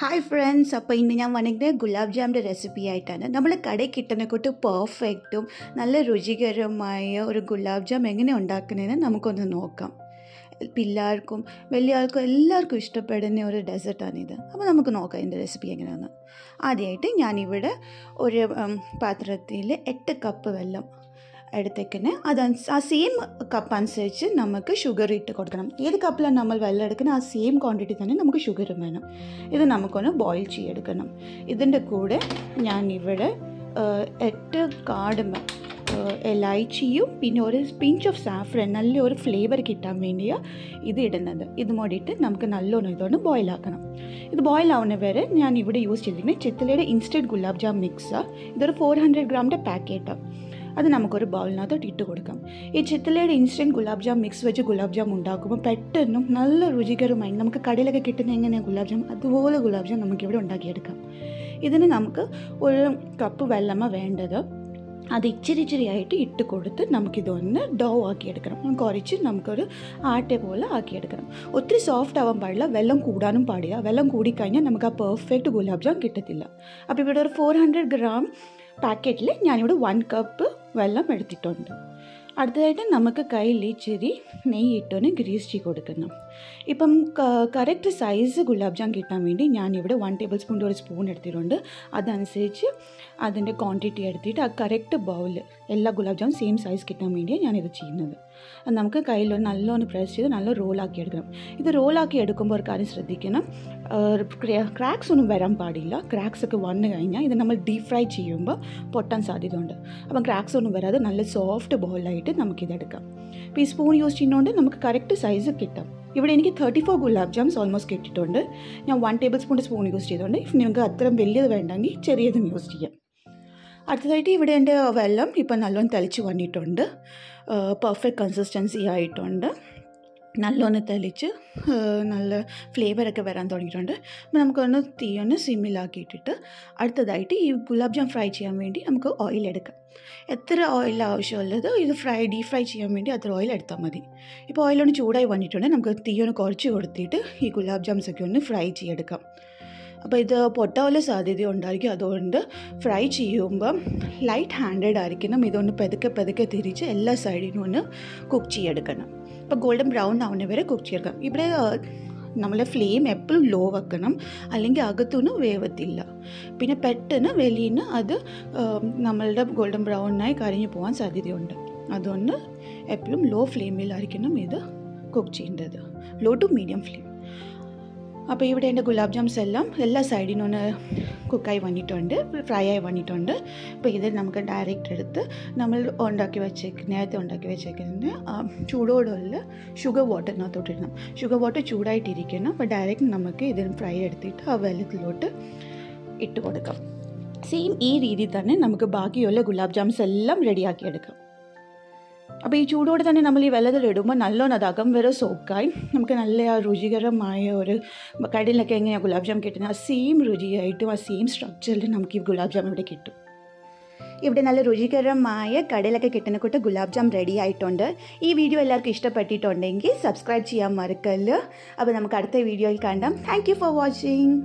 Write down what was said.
Hi friends, now I am going to Gulab Jamun recipe. We have a perfect Gulab Jamun. Pillar, Veliarco, Larco, Stoped, or a desert anida. Amanamaka in the recipe. Adiating Yanivida or a patratile, et a cup of vellum. Adakene, Adan, same cup and search, Namaka sugar eat a cotton. Either couple and namal vellacan, same quantity than Namaka sugar manum. Either Namakona boil cheedacanum. Either the code Yanivida et cardamom. Elaichiyu, pinch of saffron, or flavour kittamenia, either another. Either modita, Namkanalon, or boil akana. If the boil on a very, Yan would use chilling, chetalade instant gulab jam mixer, there are 400 grams a packet. That's why we have a bowl. This instant gulab jam mix with gulab jam. We have a pattern. We have a gulab jam. That's why we have a cup of vellama. அது இச்சிரிச்சிரி ஆயிட்டு இட்டு கொடுத்து நமக்கு இது வந்து to ஆக்கி எடுக்கறோம் கொரிச்சி நமக்கு ஒரு ஆட்டை போல ஆக்கி எடுக்கறோம் ஒத்திரி சாஃப்ட் ஆவும் பாடல வெல்லம் கூடானும் பாடியா வெல்லம் கூடி കഴിഞ്ഞா நமக்கு பெர்ஃபெக்ட் ഗുലാബ് ജാം കിട്ടത്തില്ല அப்ப ഇവിടെ ஒரு 400 gram പാക്കറ്റിൽ ഞാൻ ഇവിടെ 1 cup വെള്ളം എടുത്തിട്ടുണ്ട് അടുത്തതായിട്ട് നമുക്ക് കയ്യിൽ ഇച്ചിരി നെയ്യ് ഇട്ടൊന്ന് ഗ്രീസ് ചെയ്ത് കൊടുക്കണം ഇപ്പം കറക്റ്റ് സൈസ് ഗുലാബ് ജാം കിട്ടാൻ വേണ്ടി ഞാൻ ഇവിടെ 1 ടേബിൾസ്പൂൺ ഒരു സ്പൂൺ എടുത്തിട്ടുണ്ട് അതനുസരിച്ച് അതിന്റെ ക്വാണ്ടിറ്റി എടുത്തിട്ട് ആ കറക്റ്റ് ബൗൾ എല്ലാ ഗുലാബ് ജാം സെയിം സൈസ് കിട്ടാൻ വേണ്ടി ഞാൻ ഇത് ചെയ്യുന്നത് നമുക്ക് കയ്യിൽ ഒരു നല്ലോണം പ്രസ് ചെയ്ത് നല്ല റോൾ ആക്കി എടുക്കണം ഇത് റോൾ ആക്കി എടുക്കുമ്പോൾ ഒരു കാര്യം ശ്രദ്ധിക്കണം ക്രാക്സ് ഒന്നും വരാൻ പാടില്ല ക്രാക്സ് ഒക്കെ വന്നു കഴിഞ്ഞാൽ ഇത് നമ്മൾ ഡീപ് ഫ്രൈ ചെയ്യുമ്പോൾ പൊട്ടാൻ സാധ്യതയുണ്ട് അപ്പോൾ ക്രാക്സ് ഒന്നും വരാതെ നല്ല സോഫ്റ്റ് ബൗൾ ആയി നമുക്ക് ഇതെടുക്കാം ടീസ്പൂൺ യൂസ് ചെയ്യുന്നോണ്ട് നമുക്ക് കറക്റ്റ് സൈസ് കിട്ടും ഇവിടെ എനിക്ക് 34 ഗുലാബ് ജാംസ് ഓൾമോസ്റ്റ് കിട്ടിട്ടുണ്ട് ഞാൻ 1 ടേബിൾസ്പൂൺ യൂസ് ചെയ്തോണ്ട് ഇഫ് നിങ്ങൾക്ക് അത്രയും വലിയത് വേണ്ടെങ്കിൽ ചെറിയതും യൂസ് ചെയ്യാം അടുത്തതായിട്ട് ഇവിടെ എൻ്റെ വെള്ളം ഇപ്പോൾ നല്ലോണം തളിച്ച് വന്നിട്ടുണ്ട് പെർഫെക്റ്റ് കൺസിസ്റ്റൻസി ആയിട്ടുണ്ട് നല്ലോണം തളിച്ച് നല്ല ഫ്ലേവർ ഒക്കെ വരാൻ തുടങ്ങിയിട്ടുണ്ട് അപ്പോൾ നമുക്കൊന്ന് തീ ഒന്ന് സിമ്മിലാക്കിയിട്ടിട്ട് അടുത്തതായിട്ട് ഈ ഗുലാബ് ജാം ഫ്രൈ ചെയ്യാൻ വേണ്ടി നമുക്ക് ഓയിൽ എടുക്കാം എത്ര ഓയിൽ ആവശ്യമുള്ളത് ഇത് ഫ്രൈ ഡീപ് ഫ്രൈ ചെയ്യാൻ വേണ്ടി അത്ര ഓയിൽ എടുത്താൽ മതി ഇപ്പോൾ ഓയിലൊന്ന് ചൂടായി വന്നിട്ടുണ്ട് നമുക്ക് തീ ഒന്ന് കുറച്ച് കൊടുത്തിട്ട് ഈ ഗുലാബ് ജാംസ് ഒക്കെ ഒന്ന് ഫ്രൈ ചെയ്തെടുക്കാം അപ്പോൾ ഇത് പൊട്ടാനുള്ള സാധ്യതയുണ്ടായിരിക്കും അതുകൊണ്ട് ഫ്രൈ ചെയ്യുമ്പം ലൈറ്റ് ഹാൻഡഡ് ആയിരിക്കണം ഇതൊന്ന് പതുക്കെ പതുക്കെ തിരിച്ച് എല്ലാ സൈഡിനും ഒന്ന് കുക്ക് ചെയ്തെടുക്കണം അപ്പോൾ ഗോൾഡൻ ബ്രൗൺ ആവുന്ന വരെ കുക്ക് ചെയ്യണം ഇവിടെ നമ്മൾ ഫ്ലെയിം എപ്പോഴും ലോ വെക്കണം അല്ലെങ്കിൽ അകത്തൊന്നും വേവത്തില്ല പിന്നെ പെട്ടെന്ന് വെളിയിൽ അത് നമ്മളുടെ ഗോൾഡൻ ബ്രൗണായി കരിഞ്ഞു പോകാൻ സാധ്യതയുണ്ട് അതുകൊണ്ട് എപ്പോഴും ലോ ഫ്ലെയിമിലായിരിക്കണം ഇത് കുക്ക് ചെയ്യേണ്ടത് ലോ ടു മീഡിയം ഫ്ലെയിം അപ്പോൾ ഇവിടെ എൻ്റെ ഗുലാബ് ജാംസ് എല്ലാം എല്ലാ സൈഡിൽ നിന്ന് കുക്കായി വന്നിട്ടുണ്ട് ഫ്രൈ ആയി വന്നിട്ടുണ്ട് അപ്പോൾ ഇത് നമുക്ക് ഡയറക്റ്റ് എടുത്ത് നമ്മൾ നേരത്തെ ഉണ്ടാക്കി വെച്ചേക്കുന്ന ചൂടോടുള്ള ഷുഗർ വാട്ടറിനകത്തോട്ടിടണം ഷുഗർ വാട്ടർ ചൂടായിട്ടിരിക്കണം അപ്പോൾ ഡയറക്റ്റ് നമുക്ക് ഇതിന് ഫ്രൈ എടുത്തിട്ട് ആ വെള്ളത്തിലോട്ട് ഇട്ട് കൊടുക്കാം സെയിം ഈ രീതിയിൽ തന്നെ നമുക്ക് ബാക്കിയുള്ള ഗുലാബ് ജാംസ് എല്ലാം റെഡിയാക്കിയെടുക്കാം അപ്പോൾ ഈ ചൂടോടെ തന്നെ നമ്മൾ ഈ വെള്ളത്തിലിടുമ്പോൾ നല്ലോണം അതാകും വരെ സോക്കായി നമുക്ക് നല്ല രുചികരമായ ഒരു കടയിലൊക്കെ എങ്ങനെയാണ് ഗുലാബ് ജാം കിട്ടുന്നത് ആ സെയിം രുചിയായിട്ടും ആ സെയിം സ്ട്രക്ചറിൽ നമുക്ക് ഈ ഗുലാബ് ജാം ഇവിടെ കിട്ടും ഇവിടെ നല്ല രുചികരമായ കടയിലൊക്കെ കിട്ടുന്ന കൂട്ട് ഗുലാബ് ജാം റെഡി ആയിട്ടുണ്ട് ഈ വീഡിയോ എല്ലാവർക്കും ഇഷ്ടപ്പെട്ടിട്ടുണ്ടെങ്കിൽ സബ്സ്ക്രൈബ് ചെയ്യാൻ മറക്കല്ല അപ്പോൾ നമുക്ക് അടുത്ത വീഡിയോയിൽ കാണാം താങ്ക് യു ഫോർ വാച്ചിങ്